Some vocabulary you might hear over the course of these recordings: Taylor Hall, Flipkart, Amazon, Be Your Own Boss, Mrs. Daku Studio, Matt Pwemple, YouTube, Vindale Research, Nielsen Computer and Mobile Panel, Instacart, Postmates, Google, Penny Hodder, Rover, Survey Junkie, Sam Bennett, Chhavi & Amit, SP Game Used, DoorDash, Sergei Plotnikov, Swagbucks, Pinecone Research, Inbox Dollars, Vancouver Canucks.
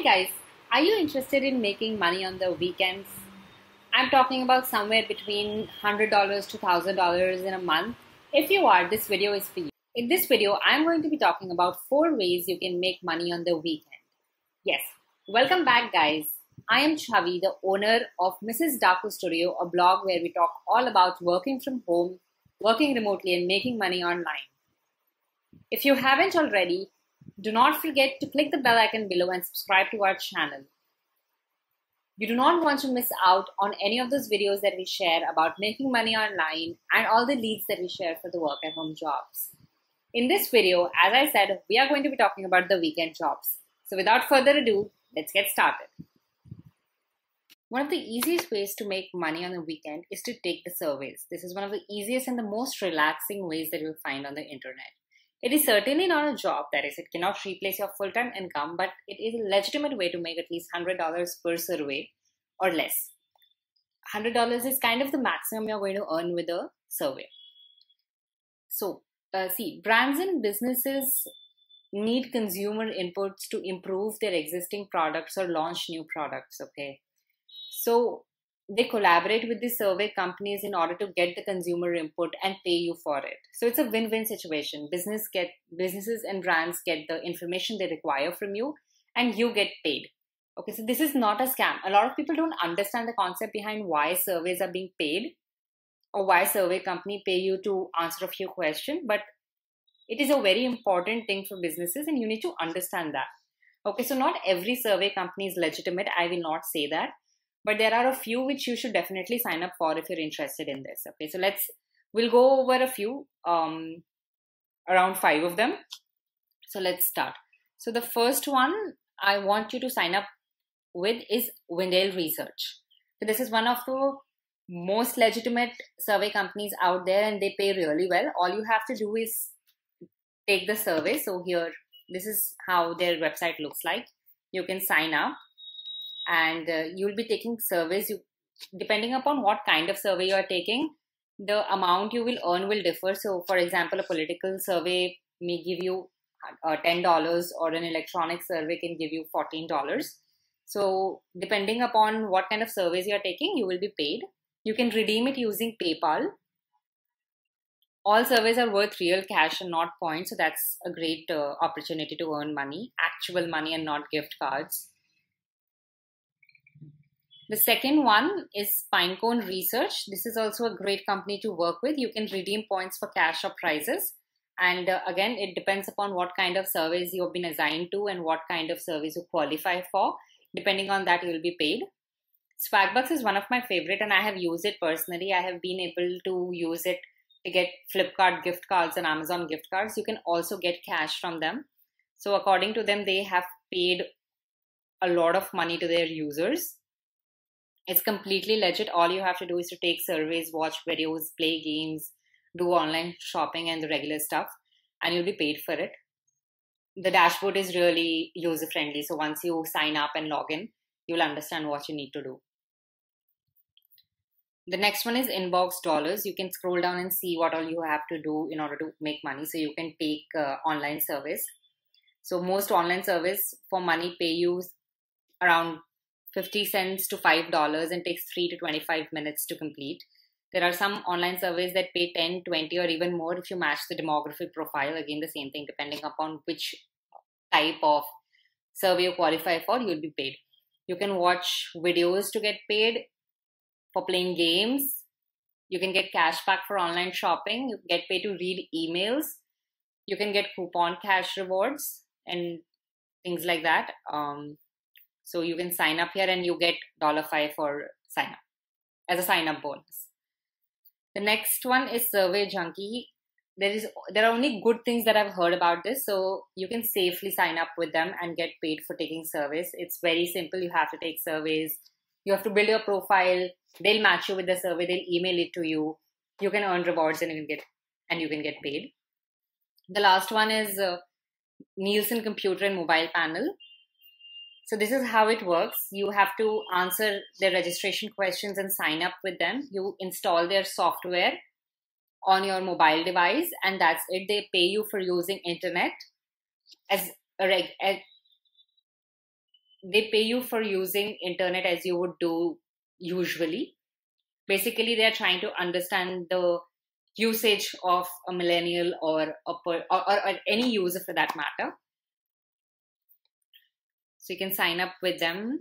Hi guys, are you interested in making money on the weekends? I'm talking about somewhere between $100 to $1,000 in a month. If you are, this video is for you. In this video, I'm going to be talking about 4 ways you can make money on the weekend. Yes, welcome back guys. I am Chhavi, the owner of Mrs. Daku Studio, a blog where we talk all about working from home, working remotely and making money online. If you haven't already, do not forget to click the bell icon below and subscribe to our channel. You do not want to miss out on any of those videos that we share about making money online and all the leads that we share for the work at home jobs. In this video, as I said, we are going to be talking about the weekend jobs. So without further ado, let's get started. One of the easiest ways to make money on the weekend is to take the surveys. This is one of the easiest and the most relaxing ways that you'll find on the internet. It is certainly not a job, that is, it cannot replace your full-time income, but it is a legitimate way to make at least $100 per survey or less. $100 is kind of the maximum you're going to earn with a survey. So, brands and businesses need consumer inputs to improve their existing products or launch new products, okay? So, they collaborate with the survey companies in order to get the consumer input and pay you for it. So it's a win-win situation. Businesses and brands get the information they require from you and you get paid. Okay, so this is not a scam. A lot of people don't understand the concept behind why surveys are being paid or why survey company pay you to answer a few questions, but it is a very important thing for businesses and you need to understand that. Okay, so not every survey company is legitimate. I will not say that. But there are a few which you should definitely sign up for if you're interested in this. Okay, so we'll go over a few, around 5 of them. So let's start. So the first one I want you to sign up with is Vindale Research. So this is one of the most legitimate survey companies out there and they pay really well. All you have to do is take the survey. So here, this is how their website looks like. You can sign up. And you'll be taking surveys. Depending upon what kind of survey you are taking, the amount you will earn will differ. So, for example, a political survey may give you $10 or an electronic survey can give you $14. So, depending upon what kind of surveys you are taking, you will be paid. You can redeem it using PayPal. All surveys are worth real cash and not points. So, that's a great opportunity to earn money, actual money and not gift cards. The second one is Pinecone Research. This is also a great company to work with. You can redeem points for cash or prizes. And again, it depends upon what kind of surveys you've been assigned to and what kind of surveys you qualify for. Depending on that, you'll be paid. Swagbucks is one of my favorite and I have used it personally. I have been able to use it to get Flipkart gift cards and Amazon gift cards. You can also get cash from them. So according to them, they have paid a lot of money to their users. It's completely legit. All you have to do is to take surveys, watch videos, play games, do online shopping and the regular stuff, and you'll be paid for it. The dashboard is really user-friendly. So once you sign up and log in, you'll understand what you need to do. The next one is Inbox Dollars. You can scroll down and see what all you have to do in order to make money. So you can take online surveys. So most online surveys for money pay you around 50 cents to $5 and takes 3 to 25 minutes to complete. There are some online surveys that pay 10, 20 or even more if you match the demographic profile. Again, the same thing, depending upon which type of survey you qualify for, you'll be paid. You can watch videos to get paid for playing games. You can get cash back for online shopping. You get paid to read emails. You can get coupon cash rewards and things like that. So you can sign up here and you get $5 for sign up as a sign up bonus. The next one is Survey Junkie. There are only good things that I've heard about this. So you can safely sign up with them and get paid for taking surveys. It's very simple. You have to take surveys. You have to build your profile. They'll match you with the survey. They'll email it to you. You can earn rewards and you can get paid. The last one is Nielsen Computer and Mobile Panel. So this is how it works. You have to answer their registration questions and sign up with them. You install their software on your mobile device and that's it. They pay you for using internet as a they pay you for using internet as you would do usually. Basically, they're trying to understand the usage of a millennial or any user for that matter. So you can sign up with them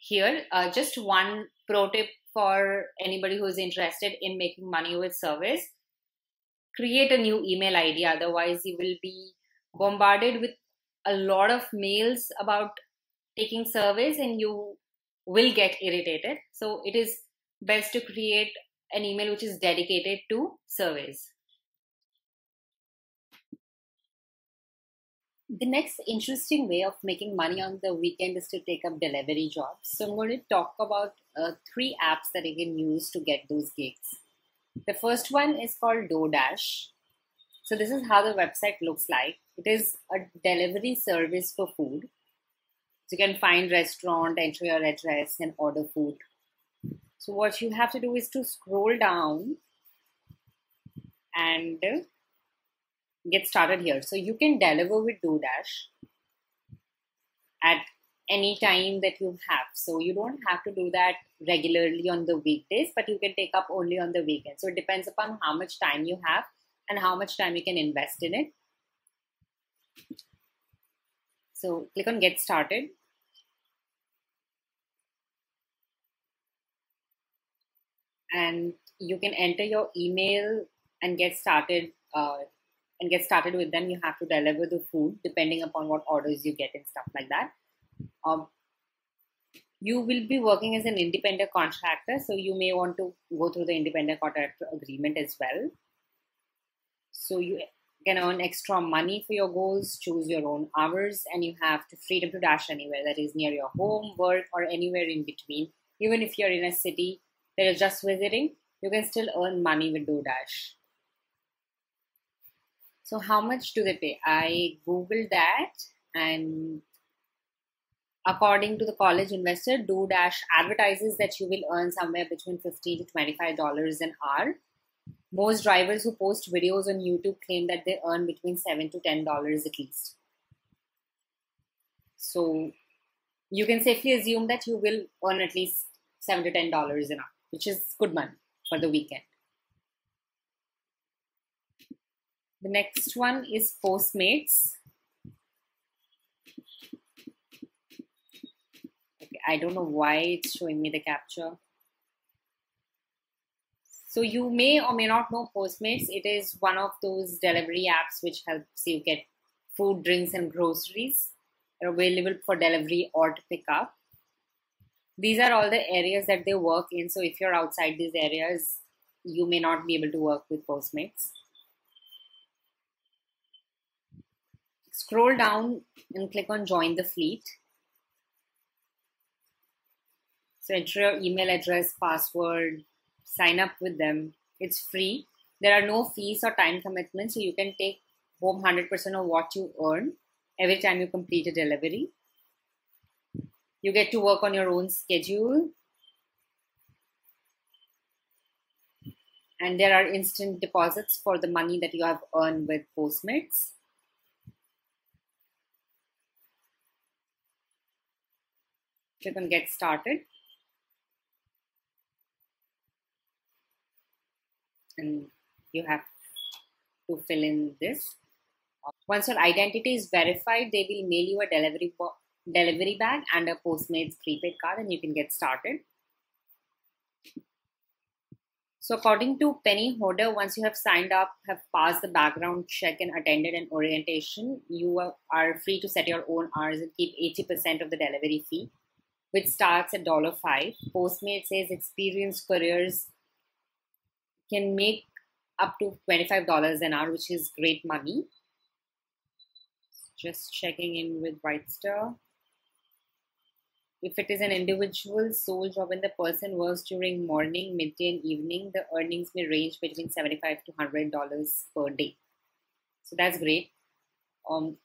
here. Just one pro tip for anybody who's interested in making money with service: create a new email ID. Otherwise, you will be bombarded with a lot of mails about taking service and you will get irritated. So it is best to create an email which is dedicated to surveys. The next interesting way of making money on the weekend is to take up delivery jobs. So I'm going to talk about three apps that you can use to get those gigs. The first one is called DoorDash. So this is how the website looks like. It is a delivery service for food. So you can find restaurant, enter your address and order food. So what you have to do is to scroll down and get started here. So you can deliver with DoorDash at any time that you have. So you don't have to do that regularly on the weekdays, but you can take up only on the weekend. So it depends upon how much time you have and how much time you can invest in it. So click on Get Started. And you can enter your email and get started. With them, you have to deliver the food depending upon what orders you get and stuff like that. You will be working as an independent contractor, so you may want to go through the independent contractor agreement as well. So you can earn extra money for your goals, choose your own hours, and you have the freedom to dash anywhere, that is near your home, work, or anywhere in between. Even if you're in a city that you're just visiting, you can still earn money with DoorDash. So how much do they pay? I Googled that, and according to the College Investor, DoorDash advertises that you will earn somewhere between $15 to $25 an hour. Most drivers who post videos on YouTube claim that they earn between $7 to $10 at least. So you can safely assume that you will earn at least $7 to $10 an hour, which is good money for the weekend. The next one is Postmates. Okay, I don't know why it's showing me the capture. So you may or may not know Postmates. It is one of those delivery apps which helps you get food, drinks, and groceries. They're available for delivery or to pick up. These are all the areas that they work in. So if you're outside these areas, you may not be able to work with Postmates. Scroll down and click on Join the Fleet. So enter your email address, password, sign up with them. It's free. There are no fees or time commitments, so you can take home 100% of what you earn every time you complete a delivery. You get to work on your own schedule. And there are instant deposits for the money that you have earned with Postmates. Click on Get Started. And you have to fill in this. Once your identity is verified, they will mail you a delivery bag and a Postmates prepaid card, and you can get started. So according to Penny Hodder, once you have signed up, have passed the background check and attended an orientation, you are free to set your own hours and keep 80% of the delivery fee, which starts at $5. Postmates says experienced couriers can make up to $25 an hour, which is great money. Just checking in with White Star. If it is an individual sole job and the person works during morning, midday, and evening, the earnings may range between $75 to $100 per day. So that's great.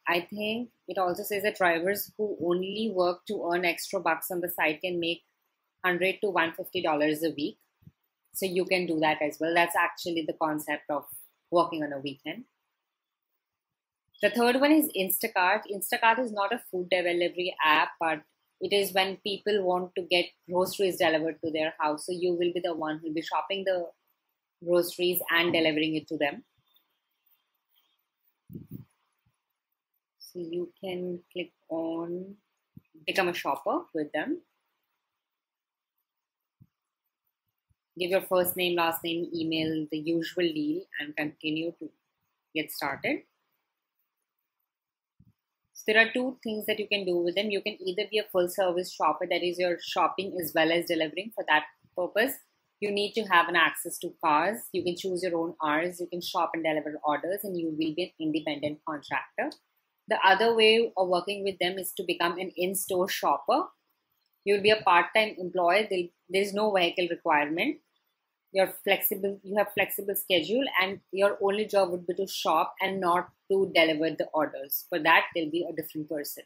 I think it also says that drivers who only work to earn extra bucks on the side can make $100 to $150 a week. So you can do that as well. That's actually the concept of working on a weekend. The third one is Instacart. Instacart is not a food delivery app, but it is when people want to get groceries delivered to their house. So you will be the one who will be shopping the groceries and delivering it to them. So you can click on become a shopper with them. Give your first name, last name, email, the usual deal, and continue to get started. So there are two things that you can do with them. You can either be a full service shopper, that is you're shopping as well as delivering. For that purpose, you need to have an access to cars. You can choose your own hours. You can shop and deliver orders, and you will be an independent contractor. The other way of working with them is to become an in-store shopper. You'll be a part-time employee. There's no vehicle requirement. You're flexible. You have flexible schedule, and your only job would be to shop and not to deliver the orders. For that, there'll be a different person.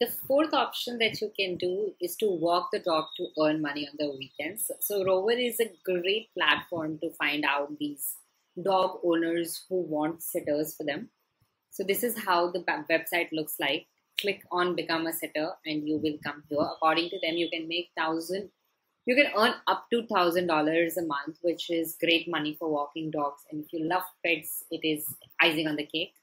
The fourth option that you can do is to walk the dog to earn money on the weekends. So Rover is a great platform to find out these dog owners who want sitters for them. So this is how the website looks like. Click on become a sitter and you will come here. According to them, you can make you can earn up to $1,000 a month, which is great money for walking dogs. And if you love pets, it is icing on the cake.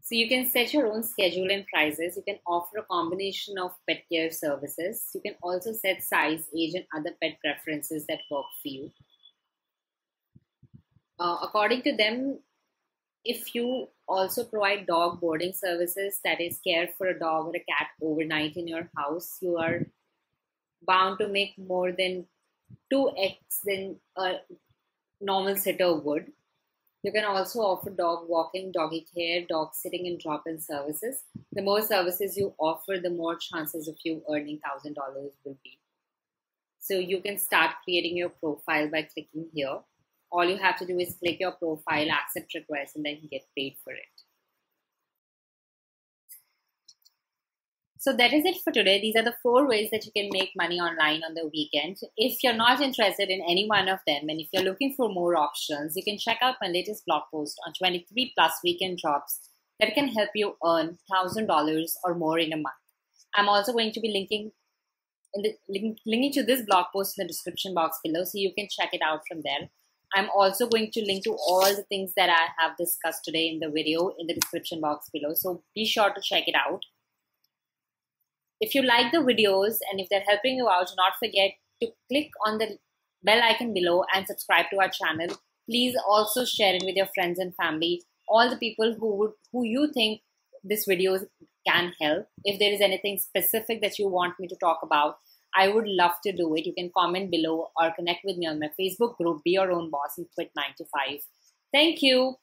So you can set your own schedule and prices. You can offer a combination of pet care services. You can also set size, age, and other pet preferences that work for you. According to them, if you also provide dog boarding services, that is care for a dog or a cat overnight in your house, you are bound to make more than 2x than a normal sitter would. You can also offer dog walking, doggy care, dog sitting, and drop-in services. The more services you offer, the more chances of you earning $1,000 will be. So you can start creating your profile by clicking here. All you have to do is click your profile, accept request, and then you get paid for it. So that is it for today. These are the 4 ways that you can make money online on the weekend. If you're not interested in any one of them, and if you're looking for more options, you can check out my latest blog post on 23 plus weekend jobs that can help you earn $1,000 or more in a month. I'm also going to be linking to this blog post in the description box below, so you can check it out from there. I'm also going to link to all the things that I have discussed today in the video in the description box below. So be sure to check it out. If you like the videos and if they're helping you out, do not forget to click on the bell icon below and subscribe to our channel. Please also share it with your friends and family, all the people who you think this video can help. If there is anything specific that you want me to talk about, I would love to do it. You can comment below or connect with me on my Facebook group, Be Your Own Boss and Quit 9 to 5. Thank you.